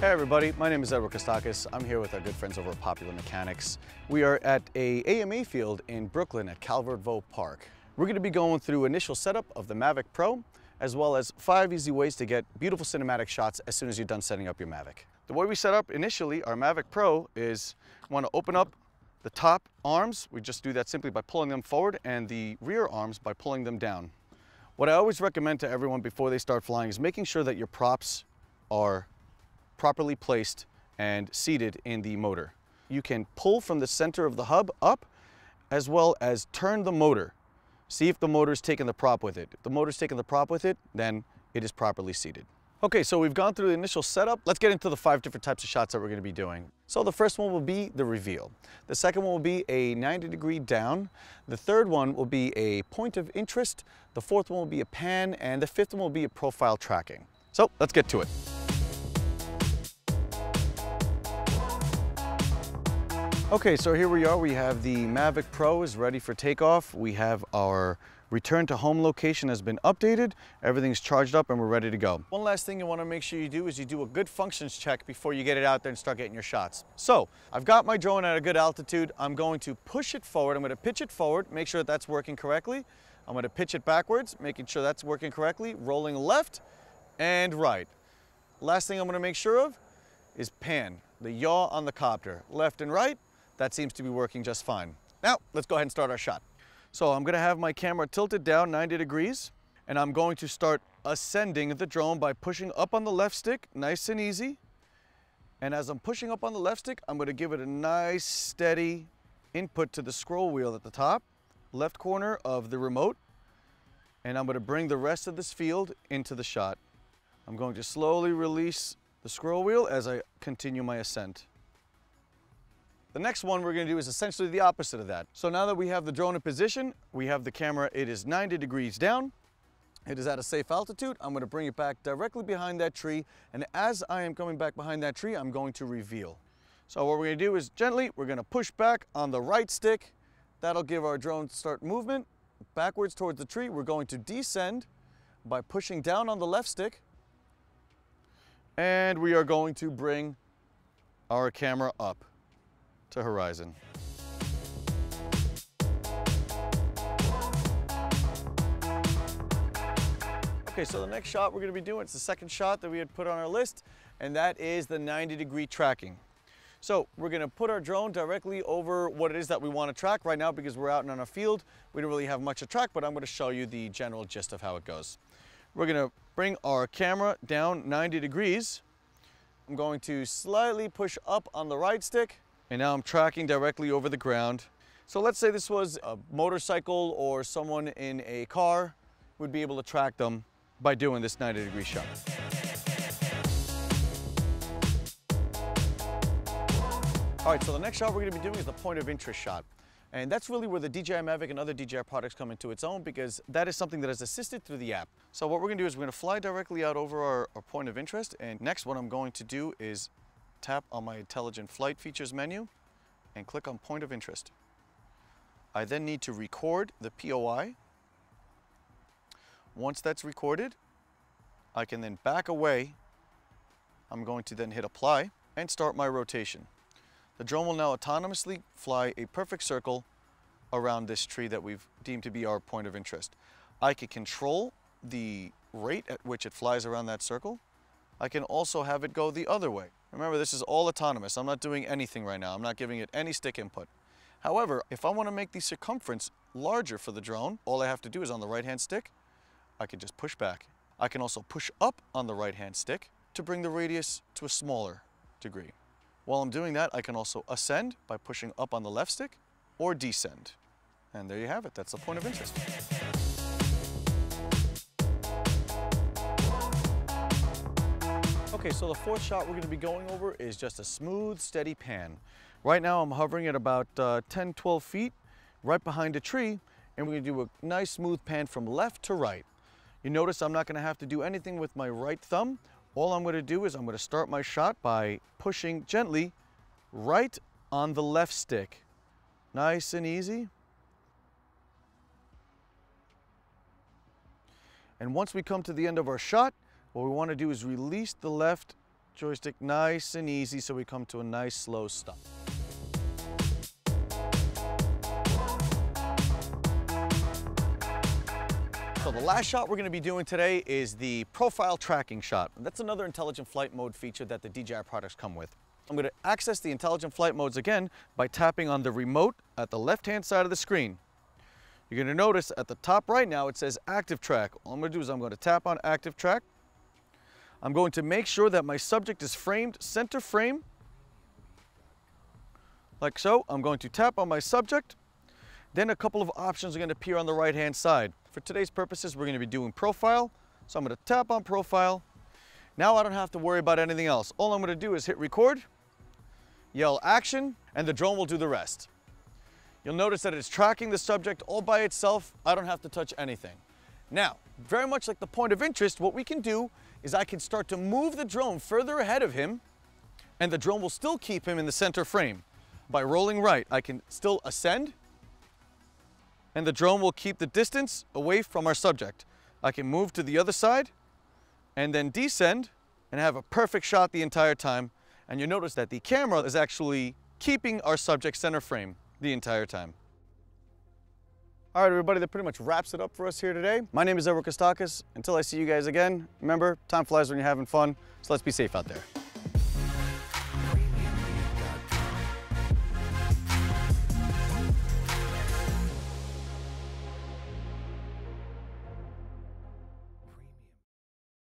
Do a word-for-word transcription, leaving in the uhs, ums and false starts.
Hey everybody, my name is Edward Kostakis. I'm here with our good friends over at Popular Mechanics. We are at a A M A field in Brooklyn at Calvert Vaux Park. We're going to be going through initial setup of the Mavic Pro, as well as five easy ways to get beautiful cinematic shots as soon as you're done setting up your Mavic. The way we set up initially our Mavic Pro is we want to open up the top arms. We just do that simply by pulling them forward, and the rear arms by pulling them down. What I always recommend to everyone before they start flying is making sure that your props are properly placed and seated in the motor. You can pull from the center of the hub up, as well as turn the motor. See if the motor's taking the prop with it. If the motor's taking the prop with it, then it is properly seated. Okay, so we've gone through the initial setup. Let's get into the five different types of shots that we're gonna be doing. So the first one will be the reveal. The second one will be a ninety degree down. The third one will be a point of interest. The fourth one will be a pan, and the fifth one will be a profile tracking. So let's get to it. Okay, so here we are. We have the Mavic Pro is ready for takeoff. We have our return to home location has been updated. Everything's charged up and we're ready to go. One last thing you want to make sure you do is you do a good functions check before you get it out there and start getting your shots. So I've got my drone at a good altitude. I'm going to push it forward. I'm going to pitch it forward, make sure that that's working correctly. I'm going to pitch it backwards, making sure that's working correctly, rolling left and right. Last thing I'm going to make sure of is pan, the yaw on the copter, left and right. That seems to be working just fine. Now, let's go ahead and start our shot. So I'm gonna have my camera tilted down ninety degrees, and I'm going to start ascending the drone by pushing up on the left stick, nice and easy. And as I'm pushing up on the left stick, I'm gonna give it a nice, steady input to the scroll wheel at the top, left corner of the remote. And I'm gonna bring the rest of this field into the shot. I'm going to slowly release the scroll wheel as I continue my ascent. The next one we're gonna do is essentially the opposite of that. So now that we have the drone in position, we have the camera, it is ninety degrees down. It is at a safe altitude. I'm gonna bring it back directly behind that tree. And as I am coming back behind that tree, I'm going to reveal. So what we're gonna do is gently, we're gonna push back on the right stick. That'll give our drone start movement backwards towards the tree. We're going to descend by pushing down on the left stick. And we are going to bring our camera up to horizon. Okay, so the next shot we're gonna be doing, it's the second shot that we had put on our list, and that is the ninety degree tracking. So we're gonna put our drone directly over what it is that we wanna track right now because we're out in on a field. We don't really have much to track, but I'm gonna show you the general gist of how it goes. We're gonna bring our camera down ninety degrees. I'm going to slightly push up on the right stick. And now I'm tracking directly over the ground. So let's say this was a motorcycle or someone in a car, would be able to track them by doing this ninety degree shot. All right, so the next shot we're gonna be doing is the point of interest shot. And that's really where the D J I Mavic and other D J I products come into its own because that is something that is assisted through the app. So what we're gonna do is we're gonna fly directly out over our, our point of interest. And next what I'm going to do is tap on my Intelligent Flight Features menu and click on Point of Interest. I then need to record the P O I. Once that's recorded, I can then back away. I'm going to then hit Apply and start my rotation. The drone will now autonomously fly a perfect circle around this tree that we've deemed to be our point of interest. I can control the rate at which it flies around that circle. I can also have it go the other way. Remember, this is all autonomous. I'm not doing anything right now. I'm not giving it any stick input. However, if I want to make the circumference larger for the drone, all I have to do is on the right-hand stick, I can just push back. I can also push up on the right-hand stick to bring the radius to a smaller degree. While I'm doing that, I can also ascend by pushing up on the left stick or descend. And there you have it. That's the point of interest. Okay, so the fourth shot we're going to be going over is just a smooth, steady pan. Right now I'm hovering at about uh, ten, twelve feet right behind a tree, and we're going to do a nice smooth pan from left to right. You notice I'm not going to have to do anything with my right thumb. All I'm going to do is I'm going to start my shot by pushing gently right on the left stick. Nice and easy. And once we come to the end of our shot, what we want to do is release the left Joystick nice and easy, so we come to a nice slow stop. So the last shot we're going to be doing today is the profile tracking shot. That's another intelligent flight mode feature that the D J I products come with. I'm going to access the intelligent flight modes again by tapping on the remote at the left-hand side of the screen. You're going to notice at the top right now it says Active Track. All I'm going to do is I'm going to tap on Active Track. I'm going to make sure that my subject is framed center frame, like so. I'm going to tap on my subject. Then a couple of options are going to appear on the right-hand side. For today's purposes, we're going to be doing profile. So I'm going to tap on profile. Now I don't have to worry about anything else. All I'm going to do is hit record, yell action, and the drone will do the rest. You'll notice that it's tracking the subject all by itself. I don't have to touch anything. Now, very much like the point of interest, what we can do is I can start to move the drone further ahead of him, and the drone will still keep him in the center frame. By rolling right, I can still ascend, and the drone will keep the distance away from our subject. I can move to the other side, and then descend, and have a perfect shot the entire time. And you'll notice that the camera is actually keeping our subject center frame the entire time. All right, everybody, that pretty much wraps it up for us here today. My name is Edward Kostakis. Until I see you guys again, remember, time flies when you're having fun, so let's be safe out there.